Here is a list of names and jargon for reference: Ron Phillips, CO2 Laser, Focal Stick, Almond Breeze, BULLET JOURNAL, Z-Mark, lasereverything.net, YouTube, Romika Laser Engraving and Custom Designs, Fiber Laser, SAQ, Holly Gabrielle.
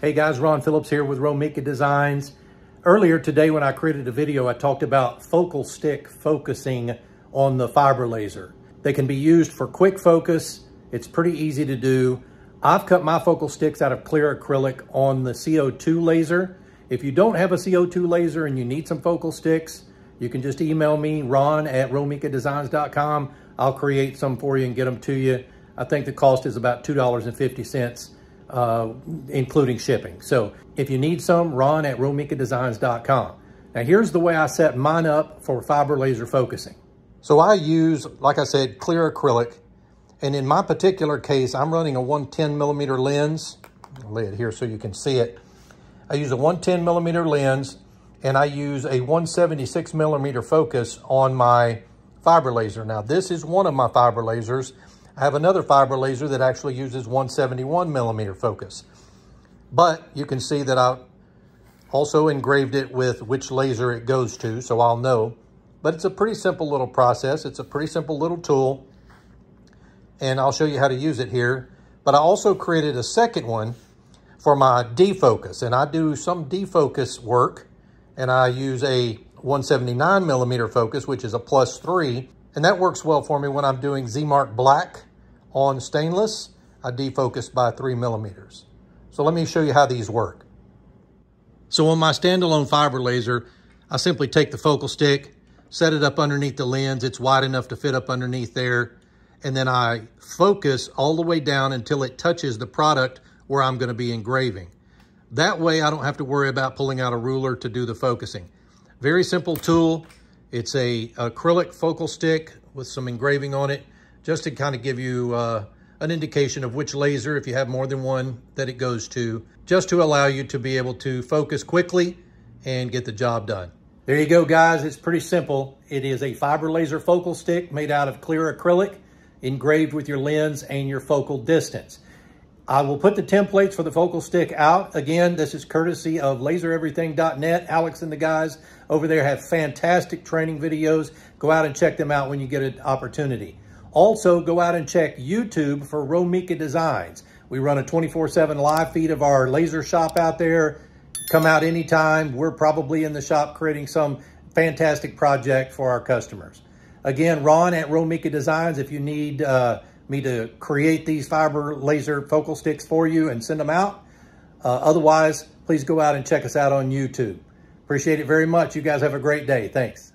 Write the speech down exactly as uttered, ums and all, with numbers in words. Hey guys, Ron Phillips here with Romika Designs. Earlier today when I created a video, I talked about focal stick focusing on the fiber laser. They can be used for quick focus. It's pretty easy to do. I've cut my focal sticks out of clear acrylic on the C O two laser. If you don't have a C O two laser and you need some focal sticks, you can just email me, Ron at romika designs dot com. I'll create some for you and get them to you. I think the cost is about two dollars and fifty cents. Uh, including shipping. So if you need some, Ron at romika designs dot com. Now here's the way I set mine up for fiber laser focusing. So I use, like I said, clear acrylic. And in my particular case, I'm running a one ten millimeter lens. I'll lay it here so you can see it. I use a one ten millimeter lens and I use a one seventy-six millimeter focus on my fiber laser. Now this is one of my fiber lasers. I have another fiber laser that actually uses one seventy-one millimeter focus. But you can see that I also engraved it with which laser it goes to, so I'll know. But it's a pretty simple little process. It's a pretty simple little tool. And I'll show you how to use it here. But I also created a second one for my defocus. And I do some defocus work. And I use a one seventy-nine millimeter focus, which is a plus three. And that works well for me when I'm doing Z-Mark Black on stainless. I defocus by three millimeters. So let me show you how these work. So on my standalone fiber laser, I simply take the focal stick, set it up underneath the lens. It's wide enough to fit up underneath there. And then I focus all the way down until it touches the product where I'm going to be engraving. That way I don't have to worry about pulling out a ruler to do the focusing. Very simple tool. It's a acrylic focal stick with some engraving on it, just to kind of give you uh, an indication of which laser, if you have more than one, that it goes to, just to allow you to be able to focus quickly and get the job done. There you go, guys. It's pretty simple. It is a fiber laser focal stick made out of clear acrylic, engraved with your lens and your focal distance. I will put the templates for the focal stick out. Again, this is courtesy of laser everything dot net. Alex and the guys over there have fantastic training videos. Go out and check them out when you get an opportunity. Also, go out and check YouTube for Romika Designs. We run a twenty-four seven live feed of our laser shop out there. Come out anytime. We're probably in the shop creating some fantastic project for our customers. Again, Ron at Romika Designs, if you need uh, me to create these fiber laser focal sticks for you and send them out. Uh, otherwise, please go out and check us out on YouTube. Appreciate it very much. You guys have a great day. Thanks.